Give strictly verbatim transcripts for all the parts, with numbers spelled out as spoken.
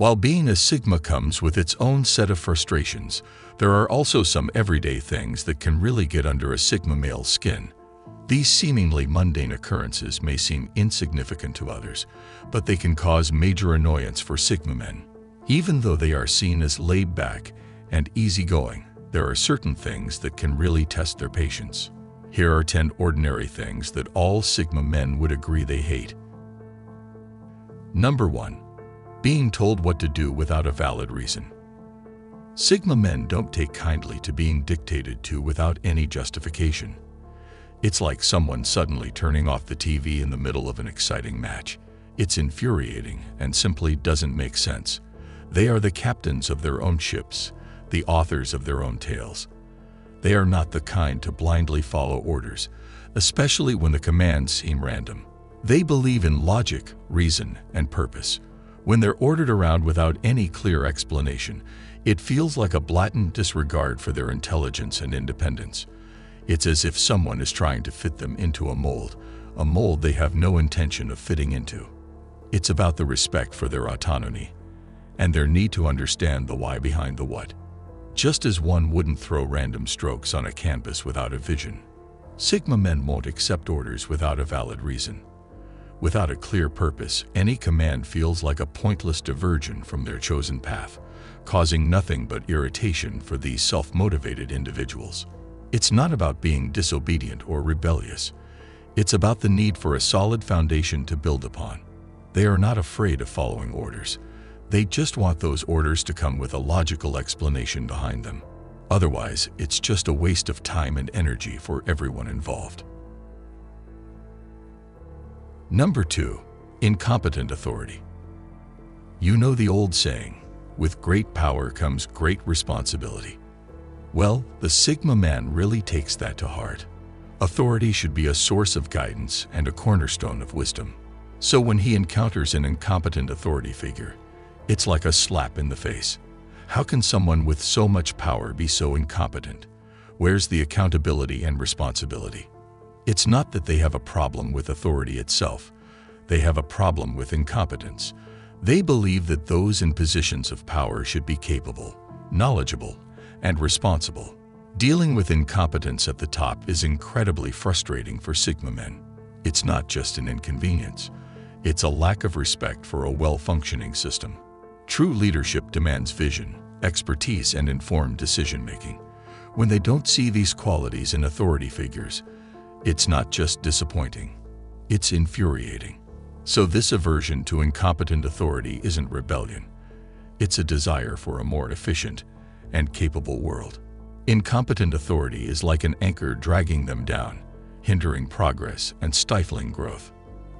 While being a Sigma comes with its own set of frustrations, there are also some everyday things that can really get under a Sigma male's skin. These seemingly mundane occurrences may seem insignificant to others, but they can cause major annoyance for Sigma men. Even though they are seen as laid-back and easygoing, there are certain things that can really test their patience. Here are ten ordinary things that all Sigma men would agree they hate. Number one. Being told what to do without a valid reason. Sigma men don't take kindly to being dictated to without any justification. It's like someone suddenly turning off the T V in the middle of an exciting match. It's infuriating and simply doesn't make sense. They are the captains of their own ships, the authors of their own tales. They are not the kind to blindly follow orders, especially when the commands seem random. They believe in logic, reason, and purpose. When they're ordered around without any clear explanation, it feels like a blatant disregard for their intelligence and independence. It's as if someone is trying to fit them into a mold, a mold they have no intention of fitting into. It's about the respect for their autonomy and their need to understand the why behind the what. Just as one wouldn't throw random strokes on a canvas without a vision, Sigma men won't accept orders without a valid reason. Without a clear purpose, any command feels like a pointless diversion from their chosen path, causing nothing but irritation for these self-motivated individuals. It's not about being disobedient or rebellious. It's about the need for a solid foundation to build upon. They are not afraid of following orders. They just want those orders to come with a logical explanation behind them. Otherwise, it's just a waste of time and energy for everyone involved. Number two. Incompetent authority. You know the old saying, with great power comes great responsibility. Well, the Sigma man really takes that to heart. Authority should be a source of guidance and a cornerstone of wisdom. So when he encounters an incompetent authority figure, it's like a slap in the face. How can someone with so much power be so incompetent? Where's the accountability and responsibility? It's not that they have a problem with authority itself. They have a problem with incompetence. They believe that those in positions of power should be capable, knowledgeable, and responsible. Dealing with incompetence at the top is incredibly frustrating for Sigma men. It's not just an inconvenience. It's a lack of respect for a well-functioning system. True leadership demands vision, expertise, and informed decision-making. When they don't see these qualities in authority figures, it's not just disappointing, it's infuriating. So this aversion to incompetent authority isn't rebellion. It's a desire for a more efficient and capable world. Incompetent authority is like an anchor dragging them down, hindering progress and stifling growth.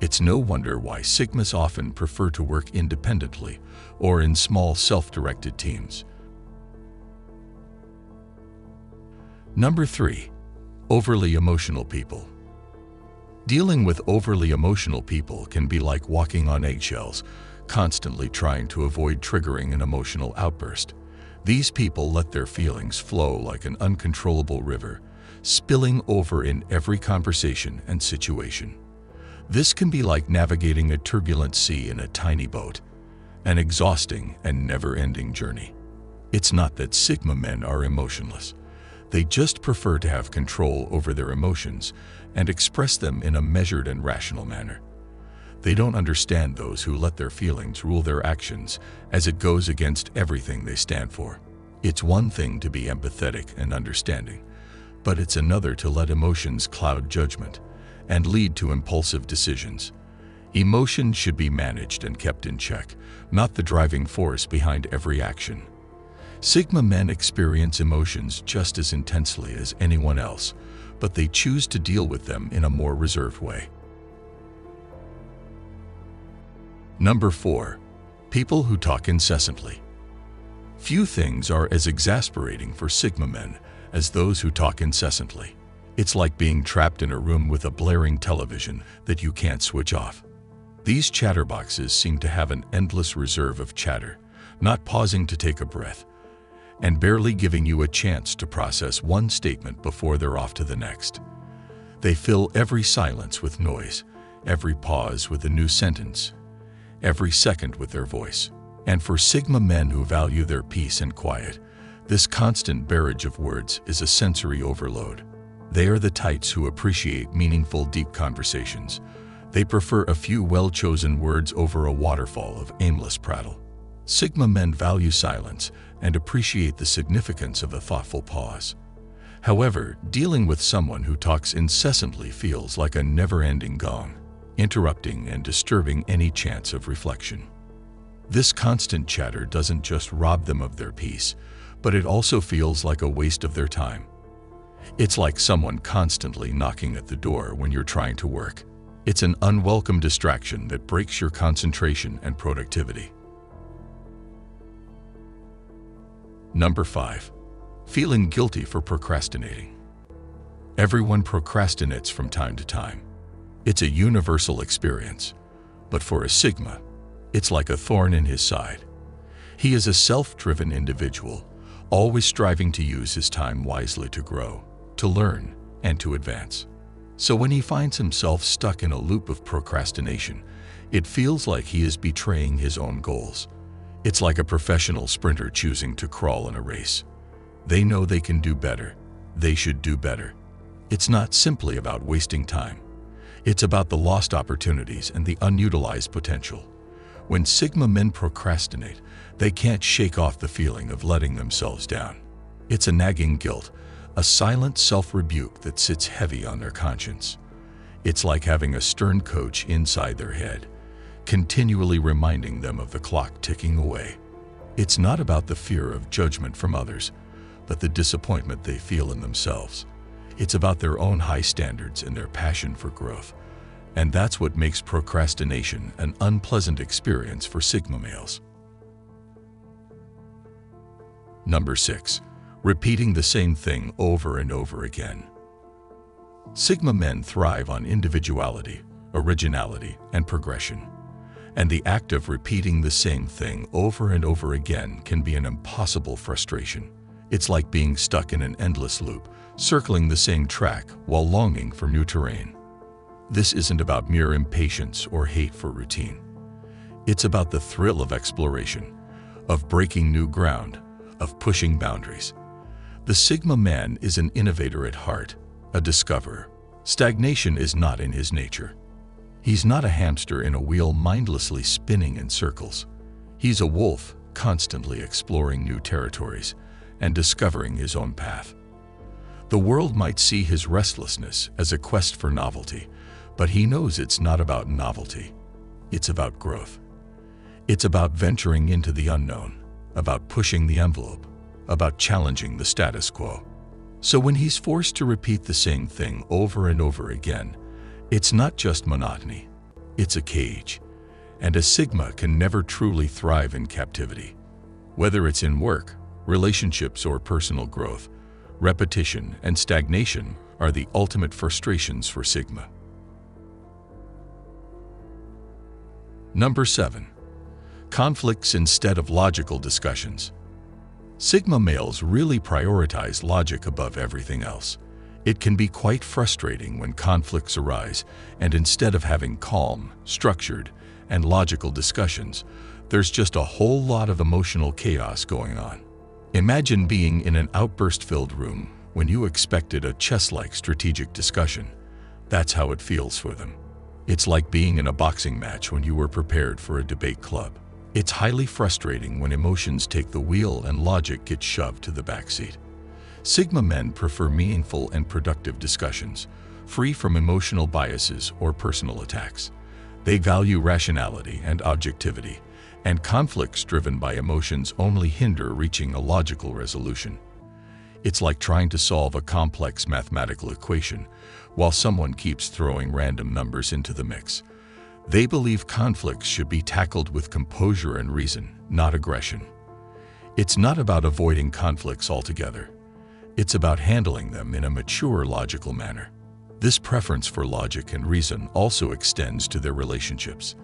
It's no wonder why Sigmas often prefer to work independently or in small self-directed teams. Number three. Overly emotional people. Dealing with overly emotional people can be like walking on eggshells, constantly trying to avoid triggering an emotional outburst. These people let their feelings flow like an uncontrollable river, spilling over in every conversation and situation. This can be like navigating a turbulent sea in a tiny boat, an exhausting and never-ending journey. It's not that Sigma men are emotionless. They just prefer to have control over their emotions and express them in a measured and rational manner. They don't understand those who let their feelings rule their actions, as it goes against everything they stand for. It's one thing to be empathetic and understanding, but it's another to let emotions cloud judgment and lead to impulsive decisions. Emotion should be managed and kept in check, not the driving force behind every action. Sigma men experience emotions just as intensely as anyone else, but they choose to deal with them in a more reserved way. Number four. People who talk incessantly. Few things are as exasperating for Sigma men as those who talk incessantly. It's like being trapped in a room with a blaring television that you can't switch off. These chatterboxes seem to have an endless reserve of chatter, not pausing to take a breath, and barely giving you a chance to process one statement before they're off to the next. They fill every silence with noise, every pause with a new sentence, every second with their voice, And for Sigma men who value their peace and quiet, this constant barrage of words is a sensory overload. They are the types who appreciate meaningful, deep conversations. They prefer a few well-chosen words over a waterfall of aimless prattle. Sigma men value silence and appreciate the significance of a thoughtful pause. However, dealing with someone who talks incessantly feels like a never-ending gong, interrupting and disturbing any chance of reflection. This constant chatter doesn't just rob them of their peace, but it also feels like a waste of their time. It's like someone constantly knocking at the door when you're trying to work. It's an unwelcome distraction that breaks your concentration and productivity. Number five. Feeling guilty for procrastinating. Everyone procrastinates from time to time. It's a universal experience. But for a Sigma, it's like a thorn in his side. He is a self-driven individual, always striving to use his time wisely to grow, to learn, and to advance. So when he finds himself stuck in a loop of procrastination, it feels like he is betraying his own goals. It's like a professional sprinter choosing to crawl in a race. They know they can do better. They should do better. It's not simply about wasting time. It's about the lost opportunities and the unutilized potential. When Sigma men procrastinate, they can't shake off the feeling of letting themselves down. It's a nagging guilt, a silent self-rebuke that sits heavy on their conscience. It's like having a stern coach inside their head, continually reminding them of the clock ticking away. It's not about the fear of judgment from others, but the disappointment they feel in themselves. It's about their own high standards and their passion for growth. And that's what makes procrastination an unpleasant experience for Sigma males. Number six. Repeating the same thing over and over again. Sigma men thrive on individuality, originality, and progression. And the act of repeating the same thing over and over again can be an impossible frustration. It's like being stuck in an endless loop, circling the same track while longing for new terrain. This isn't about mere impatience or hate for routine. It's about the thrill of exploration, of breaking new ground, of pushing boundaries. The Sigma man is an innovator at heart, a discoverer. Stagnation is not in his nature. He's not a hamster in a wheel mindlessly spinning in circles. He's a wolf, constantly exploring new territories and discovering his own path. The world might see his restlessness as a quest for novelty, but he knows it's not about novelty. It's about growth. It's about venturing into the unknown, about pushing the envelope, about challenging the status quo. So when he's forced to repeat the same thing over and over again, it's not just monotony, it's a cage. And a Sigma can never truly thrive in captivity. Whether it's in work, relationships, or personal growth, repetition and stagnation are the ultimate frustrations for Sigma. Number seven. Conflicts instead of logical discussions. Sigma males really prioritize logic above everything else. It can be quite frustrating when conflicts arise, and instead of having calm, structured, and logical discussions, there's just a whole lot of emotional chaos going on. Imagine being in an outburst-filled room when you expected a chess-like strategic discussion. That's how it feels for them. It's like being in a boxing match when you were prepared for a debate club. It's highly frustrating when emotions take the wheel and logic gets shoved to the backseat. Sigma men prefer meaningful and productive discussions, free from emotional biases or personal attacks. They value rationality and objectivity, and conflicts driven by emotions only hinder reaching a logical resolution. It's like trying to solve a complex mathematical equation while someone keeps throwing random numbers into the mix. They believe conflicts should be tackled with composure and reason, not aggression. It's not about avoiding conflicts altogether. It's about handling them in a mature, logical manner. This preference for logic and reason also extends to their relationships.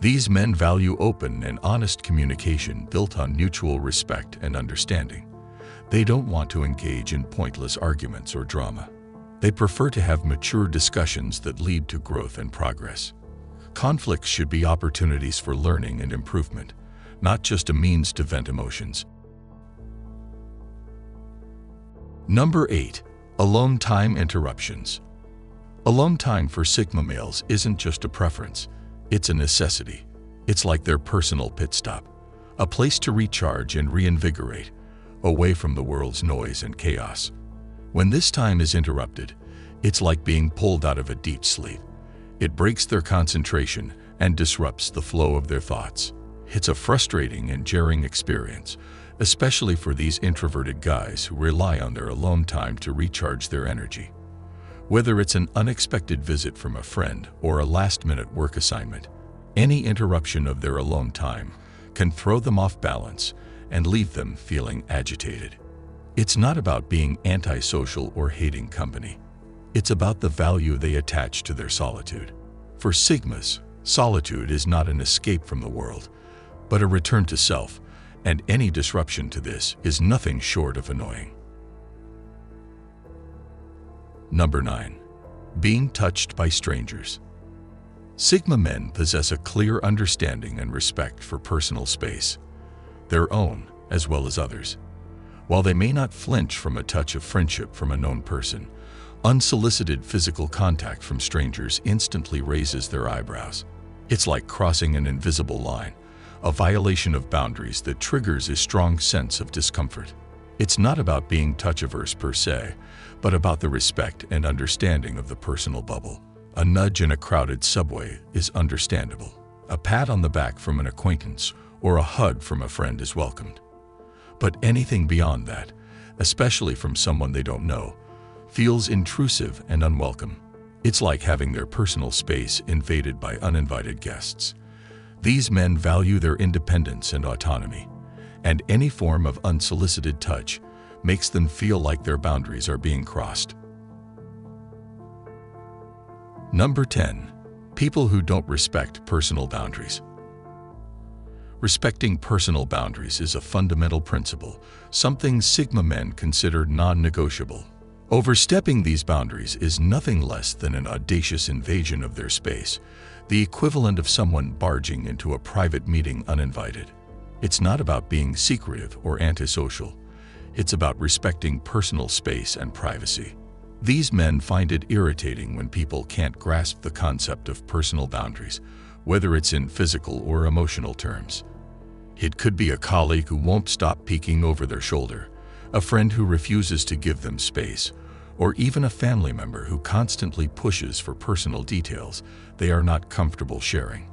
These men value open and honest communication built on mutual respect and understanding. They don't want to engage in pointless arguments or drama. They prefer to have mature discussions that lead to growth and progress. Conflicts should be opportunities for learning and improvement, not just a means to vent emotions. Number eight. Alone time interruptions. Alone time for Sigma males isn't just a preference, it's a necessity. It's like their personal pit stop, a place to recharge and reinvigorate, away from the world's noise and chaos. When this time is interrupted, it's like being pulled out of a deep sleep. It breaks their concentration and disrupts the flow of their thoughts. It's a frustrating and jarring experience, especially for these introverted guys who rely on their alone time to recharge their energy. Whether it's an unexpected visit from a friend or a last-minute work assignment, any interruption of their alone time can throw them off balance and leave them feeling agitated. It's not about being antisocial or hating company. It's about the value they attach to their solitude. For Sigmas, solitude is not an escape from the world, but a return to self, and any disruption to this is nothing short of annoying. Number nine. Being touched by strangers. Sigma men possess a clear understanding and respect for personal space, their own as well as others. While they may not flinch from a touch of friendship from a known person, unsolicited physical contact from strangers instantly raises their eyebrows. It's like crossing an invisible line, a violation of boundaries that triggers a strong sense of discomfort. It's not about being touch-averse per se, but about the respect and understanding of the personal bubble. A nudge in a crowded subway is understandable. A pat on the back from an acquaintance or a hug from a friend is welcomed. But anything beyond that, especially from someone they don't know, feels intrusive and unwelcome. It's like having their personal space invaded by uninvited guests. These men value their independence and autonomy, and any form of unsolicited touch makes them feel like their boundaries are being crossed. Number ten. People who don't respect personal boundaries. Respecting personal boundaries is a fundamental principle, something Sigma men consider non-negotiable. Overstepping these boundaries is nothing less than an audacious invasion of their space, the equivalent of someone barging into a private meeting uninvited. It's not about being secretive or antisocial. It's about respecting personal space and privacy. These men find it irritating when people can't grasp the concept of personal boundaries, whether it's in physical or emotional terms. It could be a colleague who won't stop peeking over their shoulder, a friend who refuses to give them space, or even a family member who constantly pushes for personal details they are not comfortable sharing.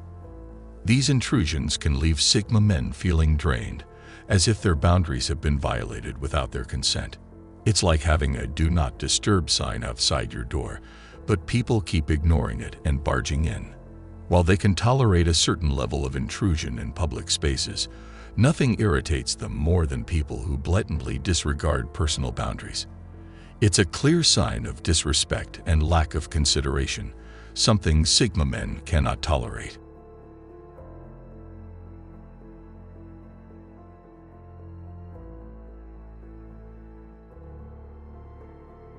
These intrusions can leave Sigma men feeling drained, as if their boundaries have been violated without their consent. It's like having a do not disturb sign outside your door, but people keep ignoring it and barging in. While they can tolerate a certain level of intrusion in public spaces, nothing irritates them more than people who blatantly disregard personal boundaries. It's a clear sign of disrespect and lack of consideration, something Sigma men cannot tolerate.